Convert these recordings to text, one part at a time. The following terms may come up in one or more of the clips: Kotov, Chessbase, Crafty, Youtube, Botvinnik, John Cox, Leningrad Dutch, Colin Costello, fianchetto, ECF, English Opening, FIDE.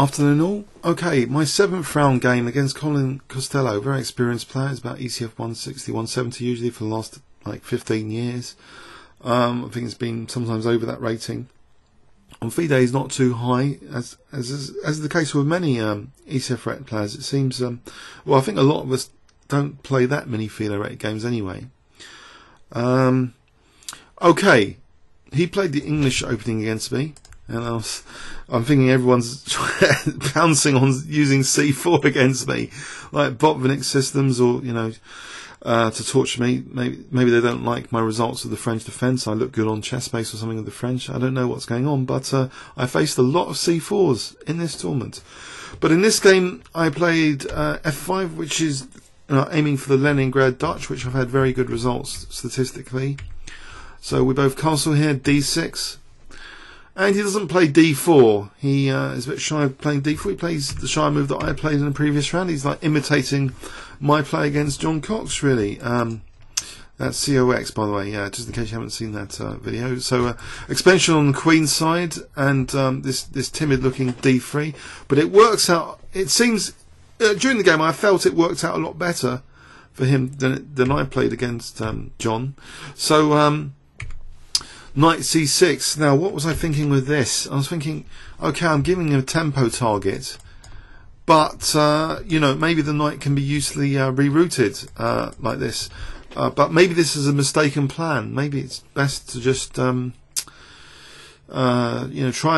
Afternoon all. Okay, my 7th round game against Colin Costello, very experienced player. It's about ECF 160, 170 usually for the last like 15 years. I think it's been sometimes over that rating. On FIDE is not too high, as is the case with many ECF rated players. It seems, well, I think a lot of us don't play that many FIDE rated games anyway. Okay, he played the English Opening against me. And I'm thinking everyone's bouncing on using C4 against me, like Botvinnik systems, or to torture me. Maybe they don't like my results of the French defence. I look good on Chessbase or something with the French. I don't know what's going on, but I faced a lot of C4s in this tournament. But in this game, I played F5, which is aiming for the Leningrad Dutch, which I've had very good results statistically. So we both castle here, D6. And he doesn't play d4. He is a bit shy of playing d4. He plays the shy move that I played in the previous round. He's like imitating my play against John Cox, really. That's COX, by the way, yeah, just in case you haven't seen that video. So expansion on the queen side, and this timid-looking d3. But it works out. It seems during the game I felt it worked out a lot better for him than I played against John. So. Knight c6. Now, what was I thinking with this? I was thinking, okay, I'm giving him a tempo target, but maybe the knight can be usefully rerouted like this. But maybe this is a mistaken plan. Maybe it's best to just try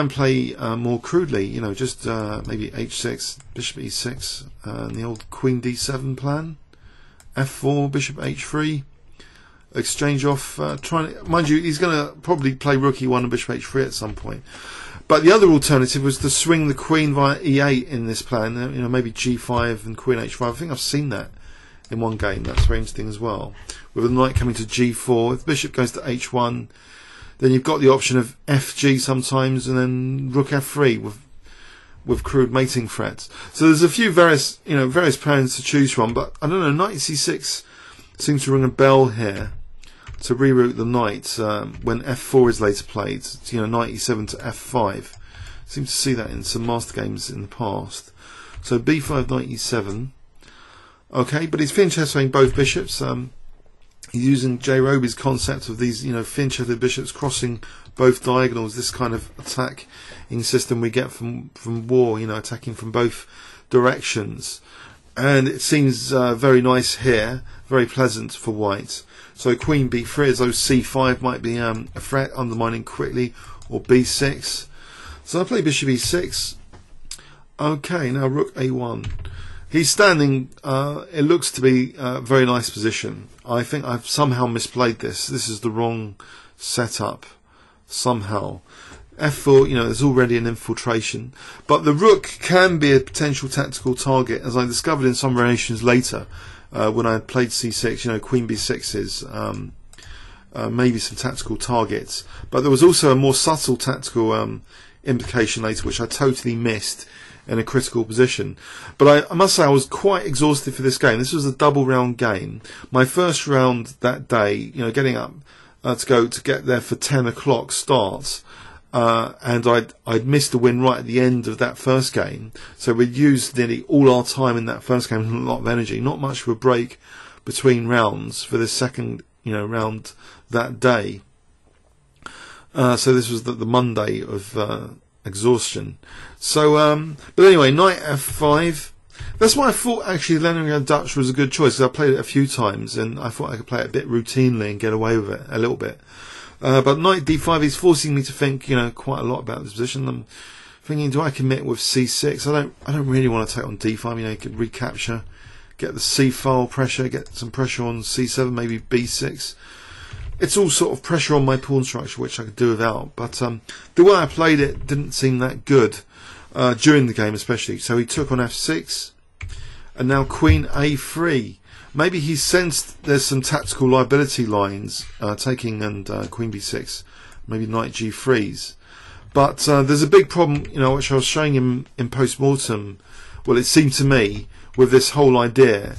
and play more crudely. Just maybe h6, bishop e6, and the old queen d7 plan, f4, bishop h3. Exchange off, trying to, mind you, he's going to probably play rook e1 and bishop h3 at some point. But the other alternative was to swing the queen via e8 in this plan. Maybe g5 and queen h5. I think I've seen that in one game. That's very interesting as well. With the knight coming to g4, if the bishop goes to h1, then you've got the option of fg sometimes, and then rook f3 with crude mating threats. So there's a few various plans to choose from. But I don't know, knight c6 seems to ring a bell here. To reroute the knight when f4 is later played, knight e7 to f5. Seems to see that in some master games in the past. So b5, knight e7. Okay, but he's Finchestering both bishops. He's using J. Roby's concept of these, Finchester bishops crossing both diagonals. This kind of attacking system we get from war, attacking from both directions. And it seems very nice here, very pleasant for white. So queen b3, as though c5 might be a threat, undermining quickly, or b6. So I play bishop e6. Okay, now rook a1. He's standing, it looks to be a very nice position. I think I've somehow misplayed this. This is the wrong setup, somehow. f4, there's already an infiltration, but the rook can be a potential tactical target, as I discovered in some variations later when I played c6. Queen b6 is maybe some tactical targets, but there was also a more subtle tactical implication later, which I totally missed in a critical position. But I must say I was quite exhausted for this game. This was a double round game. My first round that day, getting up to get there for 10 o'clock starts. And I'd missed the win right at the end of that first game, so we'd used nearly all our time in that first game and a lot of energy. Not much of a break between rounds for this second, round that day. So this was the Monday of exhaustion. So, but anyway, knight f5. That's why I thought actually Leningrad Dutch was a good choice, because I played it a few times and I thought I could play it a bit routinely and get away with it a little bit. But knight d5 is forcing me to think, quite a lot about this position. I'm thinking, do I commit with c6? I don't really want to take on d5. You could recapture, get the c file pressure, get some pressure on c7, maybe b6. It's all sort of pressure on my pawn structure, which I could do without. But the way I played it didn't seem that good during the game, especially. So he took on f6, and now queen a3. Maybe he sensed there's some tactical liability lines, taking and queen b6, maybe knight g3s. But there's a big problem, which I was showing him in post-mortem, well, it seemed to me, with this whole idea,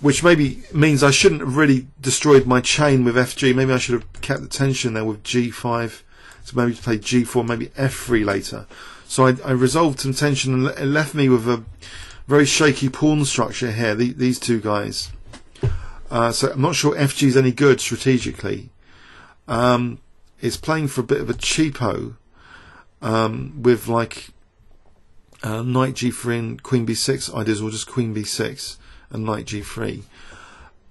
which maybe means I shouldn't have really destroyed my chain with fg. Maybe I should have kept the tension there with g5, so maybe to play g4, maybe f3 later. So I resolved some tension, and it left me with a very shaky pawn structure here, these two guys. So I'm not sure FG is any good strategically. It's playing for a bit of a cheapo with like knight g3 and queen b6 ideas, or just queen b6 and knight g3.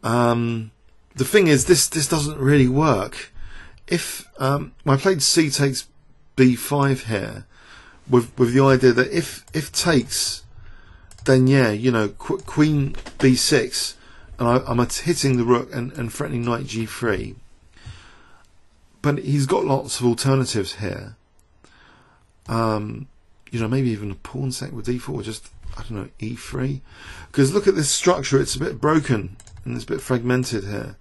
The thing is, this doesn't really work. If I played c takes b5 here, with the idea that if takes, then yeah, you know, queen b6, and I'm hitting the rook and threatening knight g3. But he's got lots of alternatives here. You know, maybe even a pawn sack with d4, or just, I don't know, e3. Because look at this structure, it's a bit broken and it's a bit fragmented here.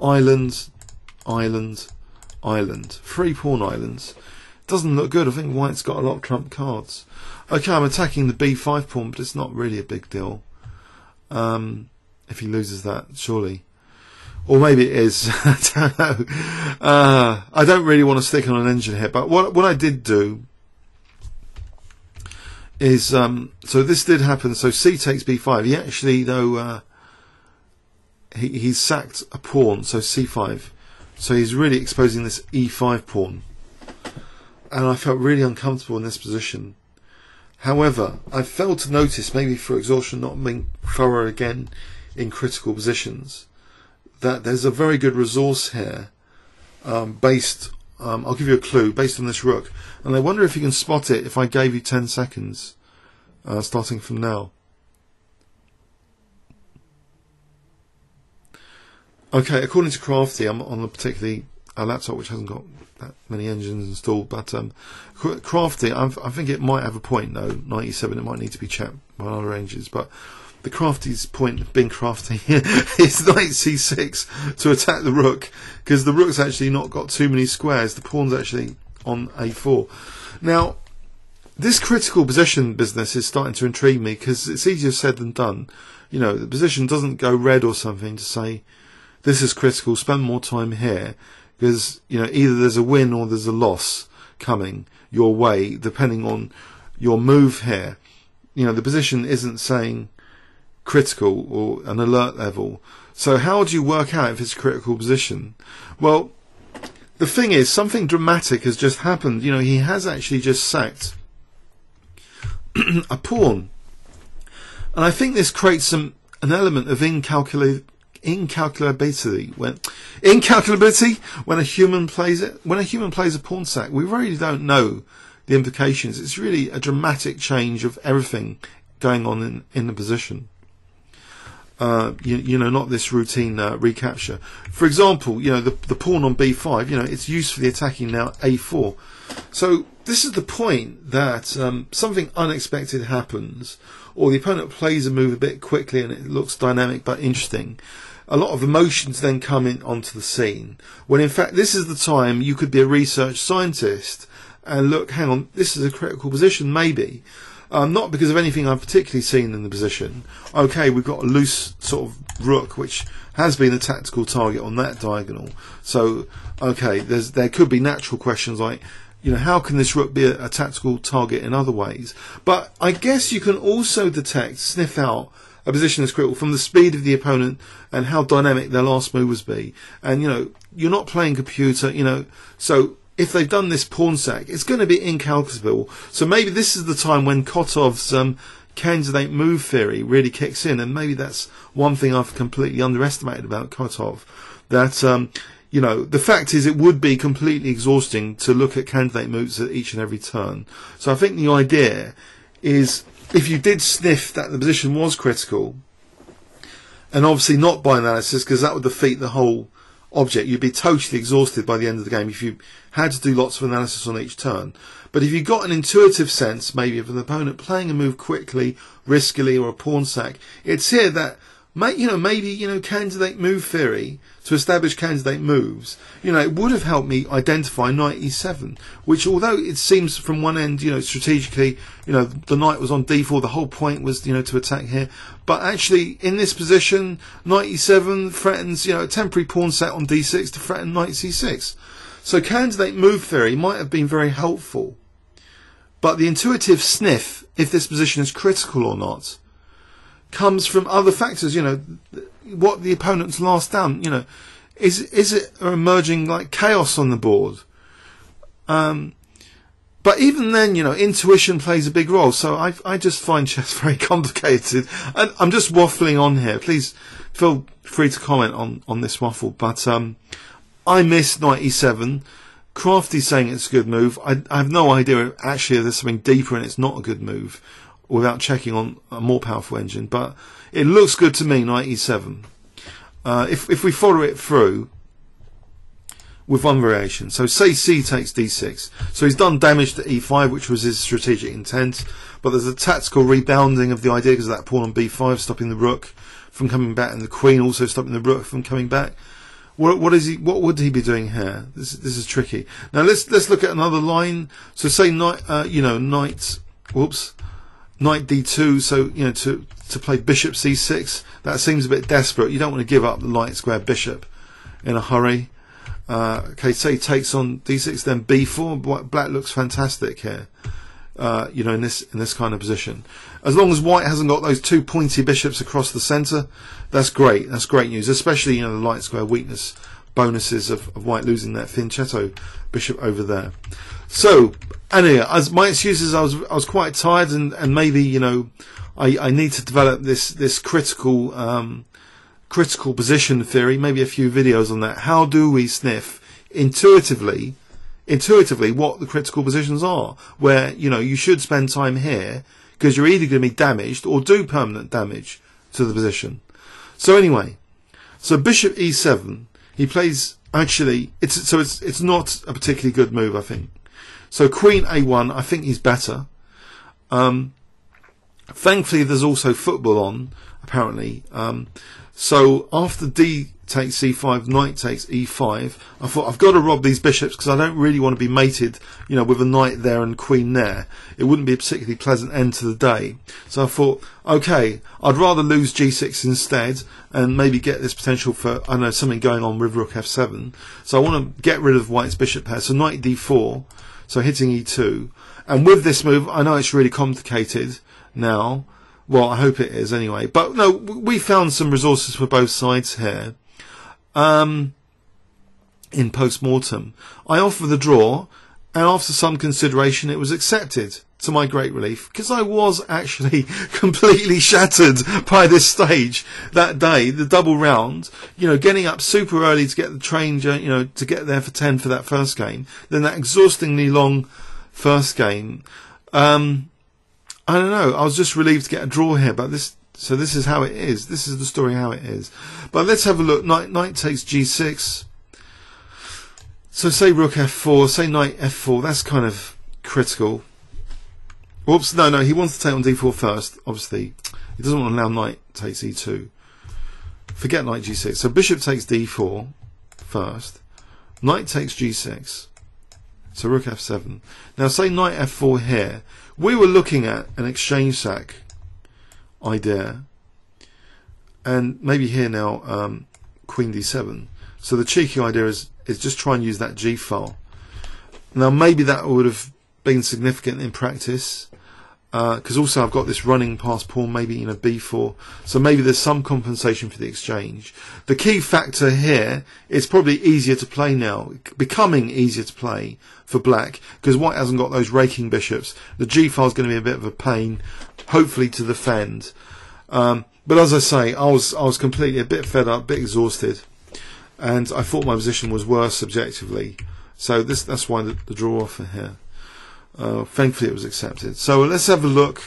Island, island, island. Three pawn islands. Doesn't look good. I think White's got a lot of trump cards. Okay, I'm attacking the b5 pawn, but it's not really a big deal. If he loses that, surely. Or maybe it is. I don't know. I don't really want to stick on an engine here, but what I did do is, so this did happen. So c takes b5. He actually, though, he sacked a pawn, so c5. So he's really exposing this e5 pawn. And I felt really uncomfortable in this position. However, I failed to notice, maybe for exhaustion, not being thorough again in critical positions, that there's a very good resource here based, I'll give you a clue, based on this rook. And I wonder if you can spot it if I gave you 10 seconds, starting from now. Okay, according to Crafty, I'm on a particularly a laptop which hasn't got that many engines installed, but Crafty, I think it might have a point though, 97, it might need to be checked by other engines, but the Crafty's point, being Crafty, is knight c6 to attack the rook, because the rook's actually not got too many squares, the pawn's actually on a4. Now, this critical position business is starting to intrigue me, because it's easier said than done. You know, the position doesn't go red or something to say, this is critical, spend more time here, because, you know, either there's a win or there's a loss coming your way, depending on your move here. You know, the position isn't saying critical or an alert level. So how do you work out if it's a critical position? Well, the thing is, something dramatic has just happened. You know, he has actually just sacked a pawn. And I think this creates an element of incalculability when a human plays it. When a human plays a pawn sack, we really don't know the implications. It's really a dramatic change of everything going on in the position. You know, not this routine recapture. For example, you know, the pawn on b5. You know, it's usefully attacking now a4. So this is the point that something unexpected happens, or the opponent plays a move a bit quickly and it looks dynamic but interesting. A lot of emotions then come in onto the scene, when in fact this is the time you could be a research scientist and look, hang on, this is a critical position maybe. Not because of anything I've particularly seen in the position. Okay, we've got a loose sort of rook, which has been a tactical target on that diagonal. So, okay, there could be natural questions like, you know, how can this rook be a tactical target in other ways? But I guess you can also sniff out a position as critical from the speed of the opponent and how dynamic their last move was be. And, you know, you're not playing computer, you know, so if they've done this pawn sack, it's going to be incalculable. So maybe this is the time when Kotov's candidate move theory really kicks in, and maybe that's one thing I've completely underestimated about Kotov, that you know, the fact is it would be completely exhausting to look at candidate moves at each and every turn. So I think the idea is, if you did sniff that the position was critical, and obviously not by analysis, because that would defeat the whole object, you'd be totally exhausted by the end of the game if you had to do lots of analysis on each turn. But if you got an intuitive sense, maybe, of an opponent playing a move quickly, riskily, or a pawn sack, it's here that, you know, maybe, you know, candidate move theory, to establish candidate moves, you know, it would have helped me identify knight e7, which, although it seems from one end, you know, strategically, you know, the knight was on d4, the whole point was, you know, to attack here, but actually, in this position, knight e7 threatens, you know, a temporary pawn set on d6 to threaten knight c6. So candidate move theory might have been very helpful, But the intuitive sniff, if this position is critical or not, comes from other factors. You know, what the opponent's last down. You know, is it emerging like chaos on the board? But even then, you know, intuition plays a big role. So I just find chess very complicated, and I'm just waffling on here. Please feel free to comment on this waffle. But I miss knight e7. Crafty's saying it's a good move. I have no idea actually if there's something deeper and it's not a good move without checking on a more powerful engine, but it looks good to me, knight e7. If we follow it through with one variation, so say c takes d6, so he's done damage to e5, which was his strategic intent, but there's a tactical rebounding of the idea because of that pawn on b5 stopping the rook from coming back, and the queen also stopping the rook from coming back. What would he be doing here? This is tricky. Now let's look at another line. So say knight, knight d2. So you know, to play bishop c6. That seems a bit desperate. You don't want to give up the light square bishop in a hurry. Okay, say takes on d6, then b4. Black looks fantastic here. You know, in this kind of position, as long as white hasn't got those two pointy bishops across the centre, that's great. That's great news, especially, you know, the light square weakness bonuses of white losing that fianchetto bishop over there. So anyway, as my excuse is I was quite tired, and maybe, you know, I need to develop this critical position theory. Maybe a few videos on that. How do we sniff intuitively what the critical positions are, where, you know, you should spend time here because you're either going to be damaged or do permanent damage to the position. So anyway, so bishop e7, he plays, actually it's not a particularly good move, I think. So queen a1, I think he's better. Thankfully there's also football on, apparently. So after d takes c5, knight takes e5, I thought I've got to rob these bishops because I don't really want to be mated, you know, with a knight there and queen there. It wouldn't be a particularly pleasant end to the day. So I thought, okay, I'd rather lose g6 instead and maybe get this potential for, I don't know, something going on with rook f7. So I want to get rid of white's bishop pair. So knight d4, so hitting e2. And with this move, I know it's really complicated now. Well, I hope it is anyway. But no, we found some resources for both sides here. In post-mortem, I offered the draw, and after some consideration it was accepted, to my great relief, because I was actually completely shattered by this stage that day. The double round, you know, getting up super early to get the train, you know, to get there for 10 for that first game, then that exhaustingly long first game. I don't know, I was just relieved to get a draw here, but so this is how it is. This is the story how it is. But let's have a look. Knight takes g6. So say rook f4. Say knight f4. That's kind of critical. Oops, no. He wants to take on d4 first, obviously. He doesn't want to allow knight takes e2. Forget knight g6. So bishop takes d4 first. Knight takes g6. So rook f7. Now say knight f4 here. We were looking at an exchange sac idea, and maybe here now queen d7. So the cheeky idea is just try and use that g file. Now maybe that would have been significant in practice, because also I've got this running past pawn, maybe, you know, b4. So maybe there's some compensation for the exchange. The key factor here is probably easier to play now, becoming easier to play for black, because white hasn't got those raking bishops. The g file is going to be a bit of a pain, hopefully, to defend. But as I say, I was completely a bit fed up, a bit exhausted, and I thought my position was worse subjectively. So that's why the draw offer here. Thankfully, it was accepted. So let's have a look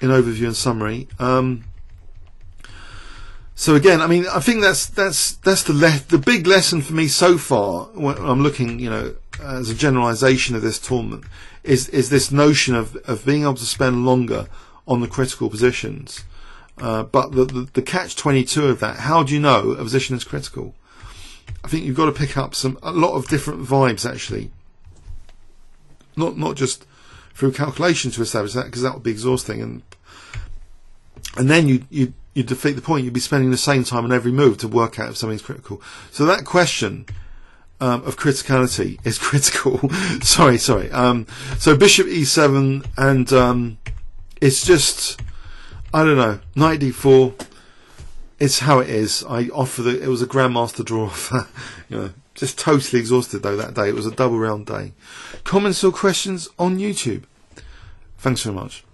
in overview and summary. So again, I mean, I think that's the big lesson for me so far when I'm looking, you know, as a generalisation of this tournament, is this notion of being able to spend longer on the critical positions, but the catch-22 of that, how do you know a position is critical? I think you've got to pick up a lot of different vibes, actually, not just through calculation to establish that, because that would be exhausting, and then you defeat the point. You'd be spending the same time on every move to work out if something's critical. So that question of criticality is critical. So bishop e7, and it's just, I don't know, knight d4. It's how it is. I offer that it was a grandmaster draw. You know, just totally exhausted though that day. It was a double round day. Comments or questions on YouTube? Thanks very much.